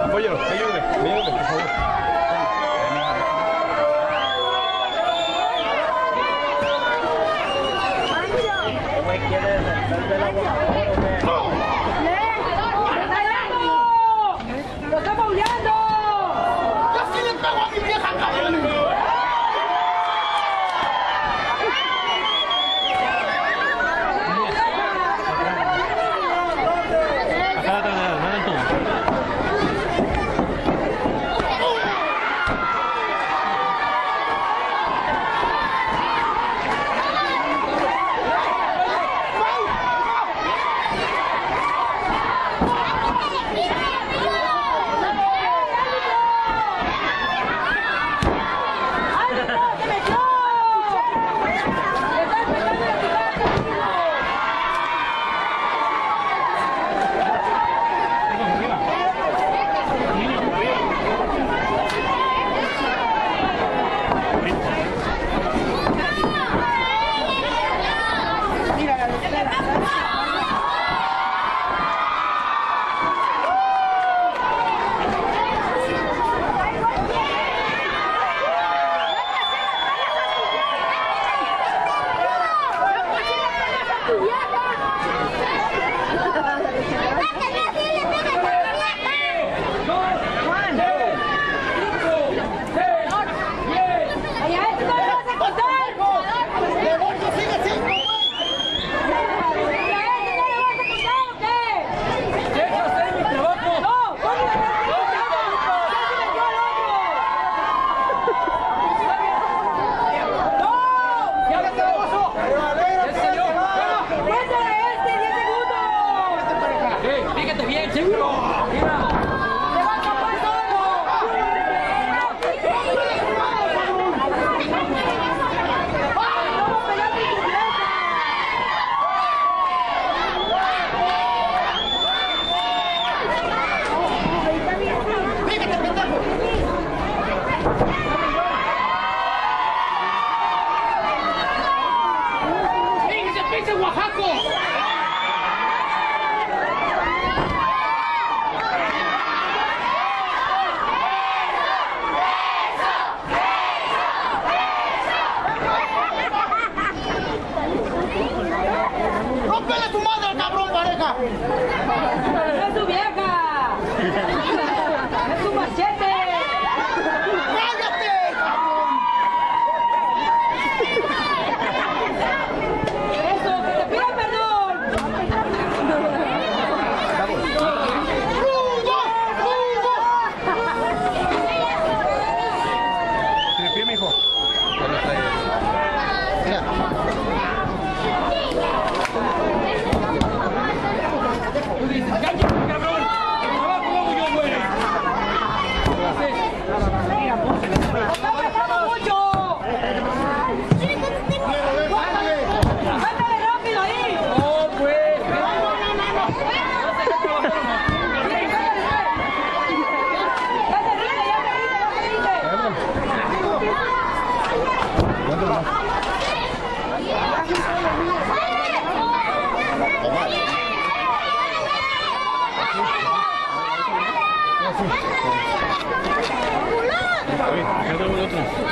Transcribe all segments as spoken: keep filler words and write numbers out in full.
Compañero, ayúdame, ayúdame, por favor.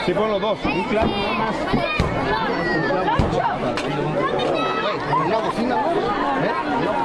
Si sí, pon los dos, un clavo nada más. En la cocina, ¿no? ¿Eh? Gracias.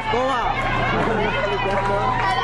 escoba. ¡Vamos!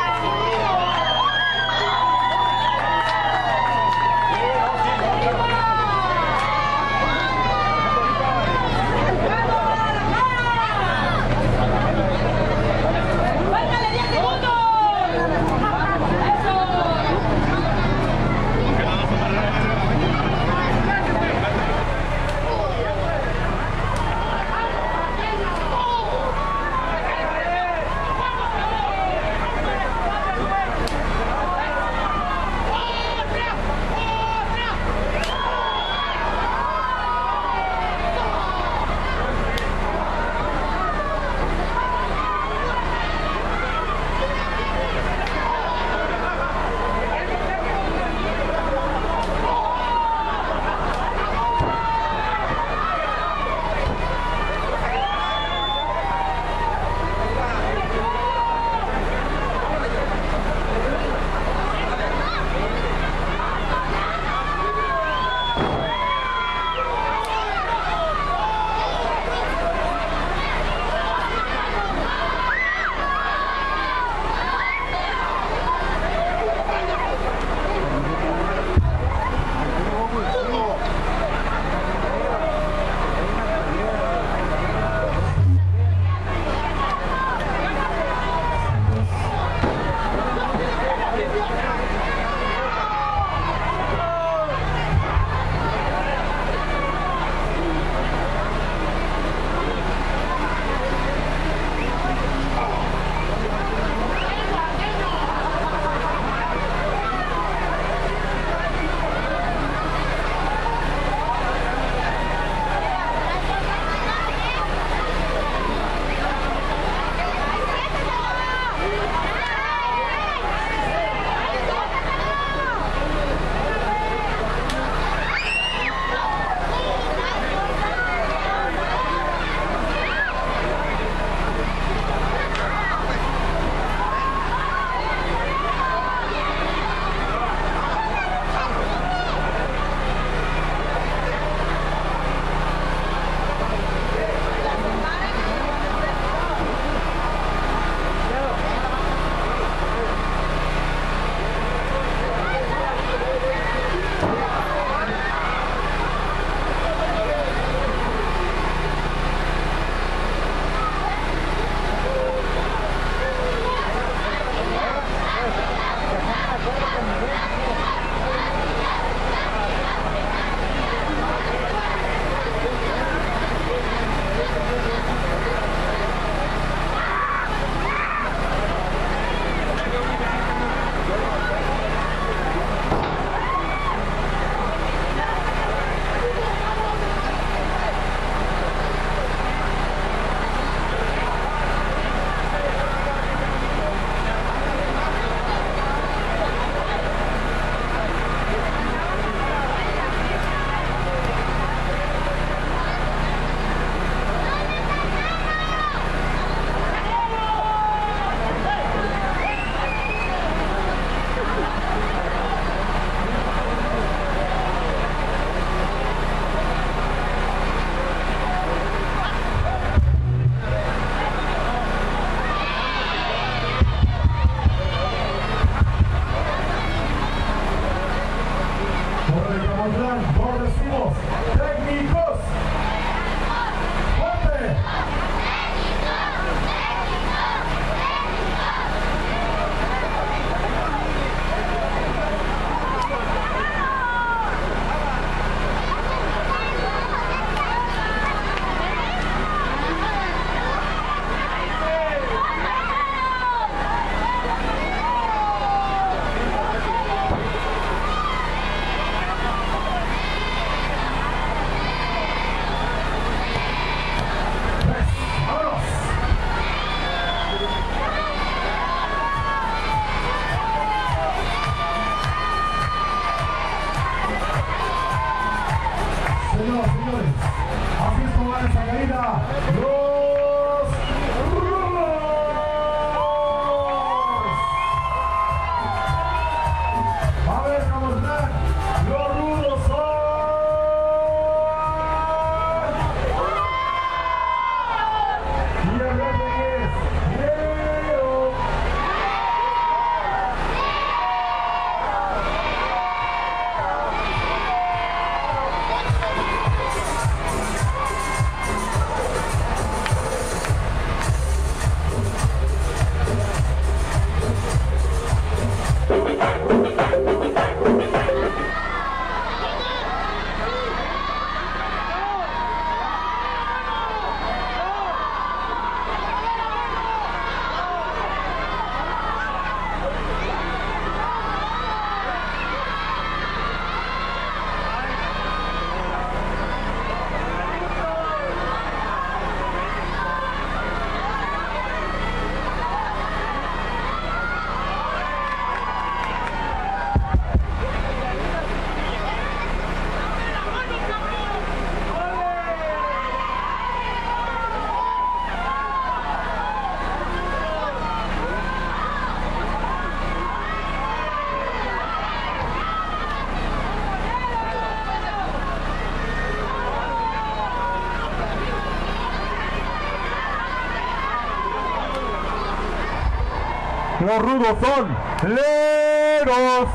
Los rudos son leros.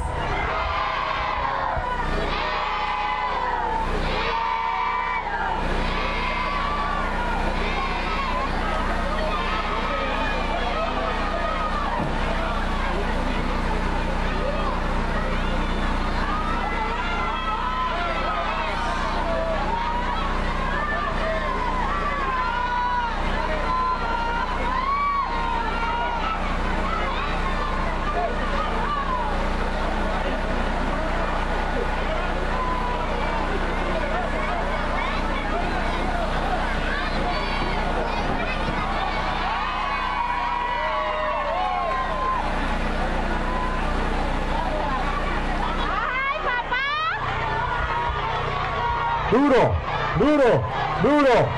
Duro, duro, duro.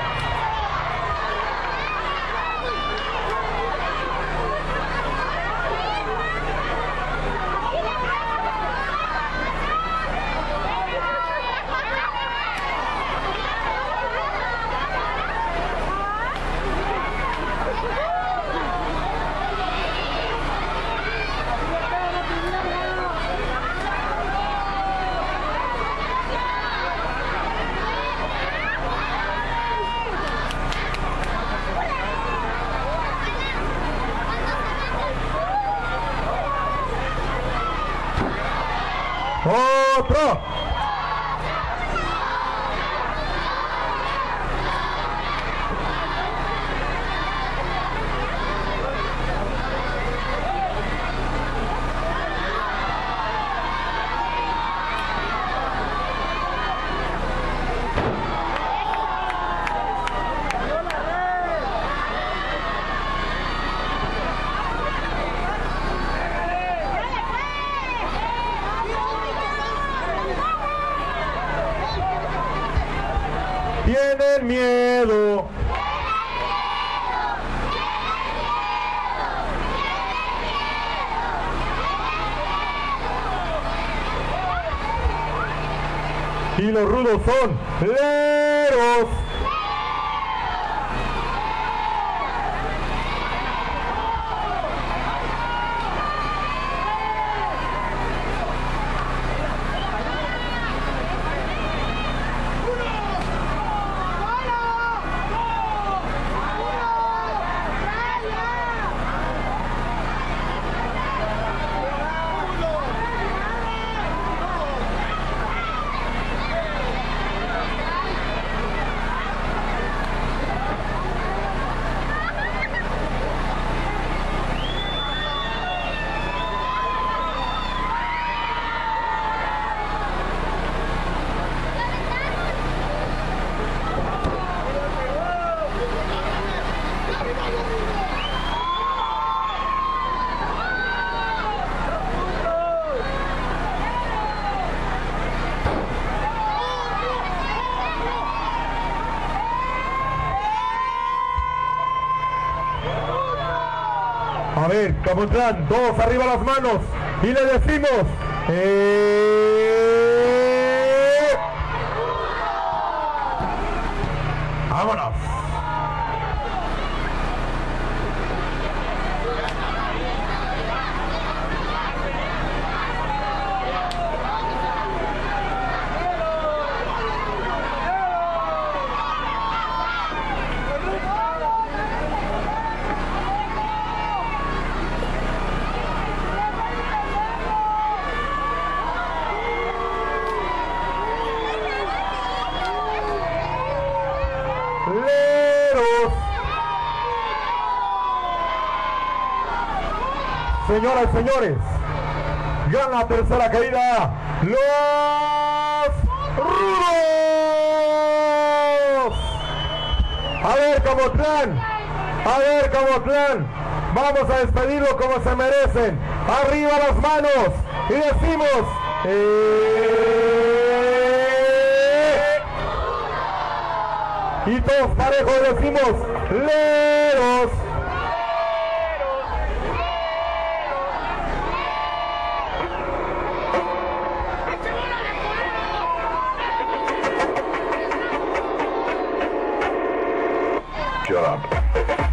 Otro. Tienen miedo. Y los rudos son leros. A ver, Camotlán, dos, arriba las manos y le decimos... Eh... ¡Vámonos! Señoras y señores, gana la tercera caída los rudos. A ver Camotlán, a ver Camotlán, vamos a despedirlo como se merecen. Arriba las manos y decimos eh... y todos parejos decimos leros. Job.